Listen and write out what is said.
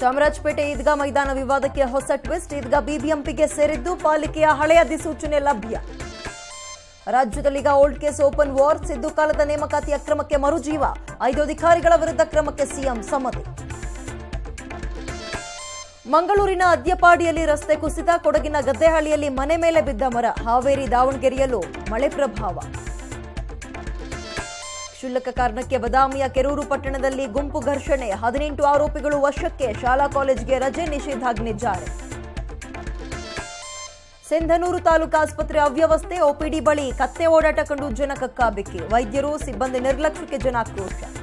ಚಾಮರಾಜಪೇಟೆ ಈದ್ಗಾ ಮೈದಾನ ವಿವಾದಕ್ಕೆ ಹೊಸ ಟ್ವಿಸ್ಟ್. ಈದ್ಗಾ ಬಿಬಿಎಂಪಿಗೆ ಸೇರಿದ್ದು ಪಾಲಿಕೆಯ ಹಳೆಯ ಅಧಿಸೂಚನೆ ಲಭ್ಯ. ರಾಜ್ಯದಲ್ಲಿ ಈಗ old case open war. Siddu ಕಾಲದ ನೇಮಕಾತಿ ಅಕ್ರಮಕ್ಕೆ ಮರುಜೀವ. 5 ಅಧಿಕಾರಿಗಳ ವಿರುದ್ಧ ಕ್ರಮಕ್ಕೆ ಸಿಎಂ ಸಮ್ಮತಿ. ಮಂಗಳೂರಿನ ಅದ್ಯಪಾಡಿಯಲ್ಲಿ ರಸ್ತೆ ಕುಸಿತ. ಕೊಡಗಿನ ಗದ್ದೆಹಳ್ಳಿಯಲ್ಲಿ ಮನೆ ಮೇಲೆ ಬಿದ್ದ ಮರ. ಹಾವೇರಿ ದಾವಣಗೆರೆಯಲ್ಲೂ ಮಳೆ ಪ್ರಭಾವ. ಕ್ಷುಲ್ಲಕ ಕಾರಣಕ್ಕೆ ಬದಾಮಿಯ ಕೆರೂರು ಪಟ್ಟಣದಲ್ಲಿ ಗುಂಪು ಘರ್ಷಣೆ. 18 ಆರೋಪಿಗಳು ವಶಕ್ಕೆ. ಶಾಲಾ ಕಾಲೇಜಿಗೆ ರಜೆ, ನಿಷೇಧಾಜ್ಞೆ ಜಾರಿ. ಸಿಂಧನೂರು ತಾಲೂಕು ಆಸ್ಪತ್ರೆ ಅವ್ಯವಸ್ಥೆ. ಓಪಿಡಿ ಬಳಿ ಕತ್ತೆ ಓಡಾಟ ಕಂಡು ಜನಕಕ್ಕಾಬಿಕ್ಕಿ. ವೈದ್ಯರು ಸಿಬ್ಬಂದಿ ನಿರ್ಲಕ್ಷ್ಯಕ್ಕೆ ಜನ ಆಕ್ರೋಶ.